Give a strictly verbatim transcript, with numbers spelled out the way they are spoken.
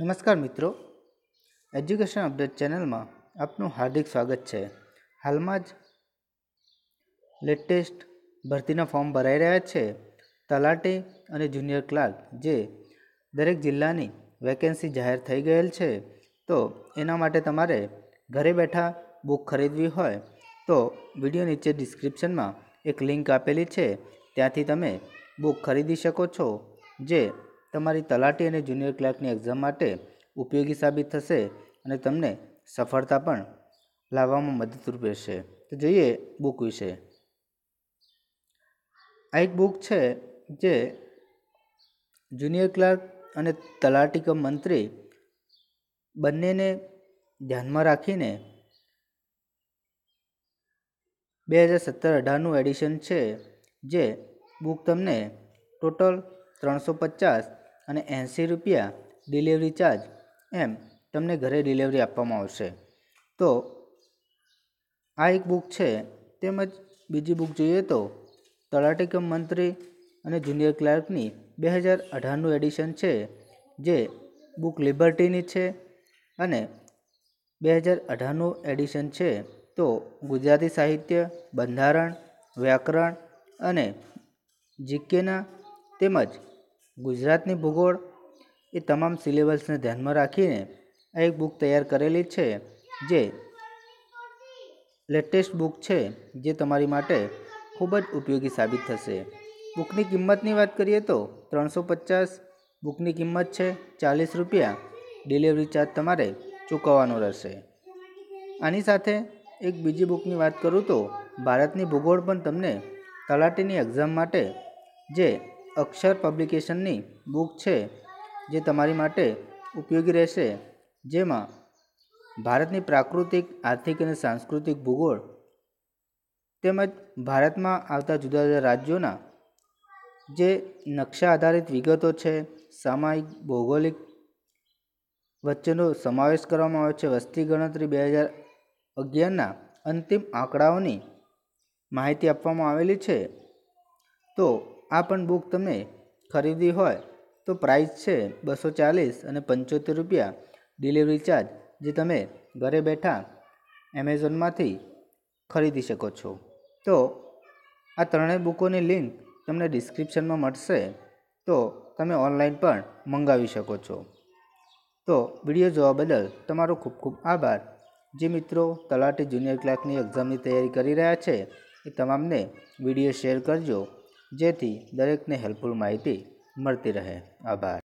નમસ્કાર મિત્રો, education update ચેનલમાં આપનું હાર્દિક સ્વાગત છે। હાલમાં જ લેટેસ્ટ ભરતીના ફોર્મ ભરાઈ રહ્યા છે। તલાટી અને જુનિયર ક્લાર્ક જે દરેક જિલ્લાની વેકેન્સી જાહેર થઈ ગયેલ છે, તો એના માટે તમારે ઘરે બેઠા બુક ખરીદવી હોય તો વિડીયો નીચે ડિસ્ક્રિપ્શનમાં એક લિંક આપેલી છે, ત્યાંથી તમે બુક ખરીદી શકો છો, જે તમારી તલાટી અને જુનિયર ક્લાર્કની એક્ઝામ માટે ઉપયોગી સાબિત થશે અને તમને સફળતા પણ લાવવામાં મદદરૂપ રહેશે। તો જોઈએ બુક વિશે। આ એક બુક છે જે જુનિયર ક્લાર્ક અને તલાટી કમ મંત્રી બંનેને ધ્યાનમાં રાખીને બે હજાર સત્તર અઢારનું એડિશન છે, જે બુક તમને ટોટલ ત્રણસો પચાસ અને એંસી રૂપિયા ડિલિવરી ચાર્જ એમ તમને ઘરે ડિલિવરી આપવામાં આવશે। તો આ એક બુક છે। તેમજ બીજી બુક જોઈએ તો તલાટી કમ મંત્રી અને જુનિયર ક્લાર્કની બે હજાર અઢારનું એડિશન છે, જે બુક લિબર્ટીની છે અને બે હજાર અઢારનું એડિશન છે, તો ગુજરાતી સાહિત્ય, બંધારણ, વ્યાકરણ અને જીકેના તેમજ ગુજરાતની ભૂગોળ એ તમામ સિલેબસને ધ્યાનમાં રાખીને આ એક બુક તૈયાર કરેલી છે, જે લેટેસ્ટ બુક છે, જે તમારી માટે ખૂબ જ ઉપયોગી સાબિત થશે। બુકની કિંમતની વાત કરીએ તો ત્રણસો પચાસ બુકની કિંમત છે, ચાલીસ રૂપિયા ડિલિવરી ચાર્જ તમારે ચૂકવવાનો રહેશે। આની સાથે એક બીજી બુકની વાત કરું તો ભારતની ભૂગોળ પણ તમને તલાટીની એક્ઝામ માટે જે અક્ષર પબ્લિકેશનની બુક છે, જે તમારી માટે ઉપયોગી રહેશે, જેમાં ભારતની પ્રાકૃતિક, આર્થિક અને સાંસ્કૃતિક ભૂગોળ તેમજ ભારતમાં આવતા જુદા જુદા રાજ્યોના જે નકશા આધારિત વિગતો છે, સામાયિક, ભૌગોલિક વચ્ચેનો સમાવેશ કરવામાં આવ્યો છે। વસ્તી ગણતરી બે હજાર અગિયારના અંતિમ આંકડાઓની માહિતી આપવામાં આવેલી છે। તો આ પણ બુક તમે ખરીદવી હોય તો પ્રાઇસ છે બસો ચાલીસ અને પંચોતેર રૂપિયા ડિલિવરી ચાર્જ, જે તમે ઘરે બેઠા એમેઝોનમાંથી ખરીદી શકો છો। તો આ ત્રણેય બુકોની લિંક તમને ડિસ્ક્રિપ્શનમાં મળશે, તો તમે ઓનલાઈન પણ મંગાવી શકો છો। તો વિડીયો જોવા બદલ તમારો ખૂબ ખૂબ આભાર। જે મિત્રો તલાટી જુનિયર ક્લાર્કની એક્ઝામની તૈયારી કરી રહ્યા છે એ તમામને વિડીયો શેર કરજો, જેથી દરેકને હેલ્પફુલ માહિતી મળતી રહે। આભાર।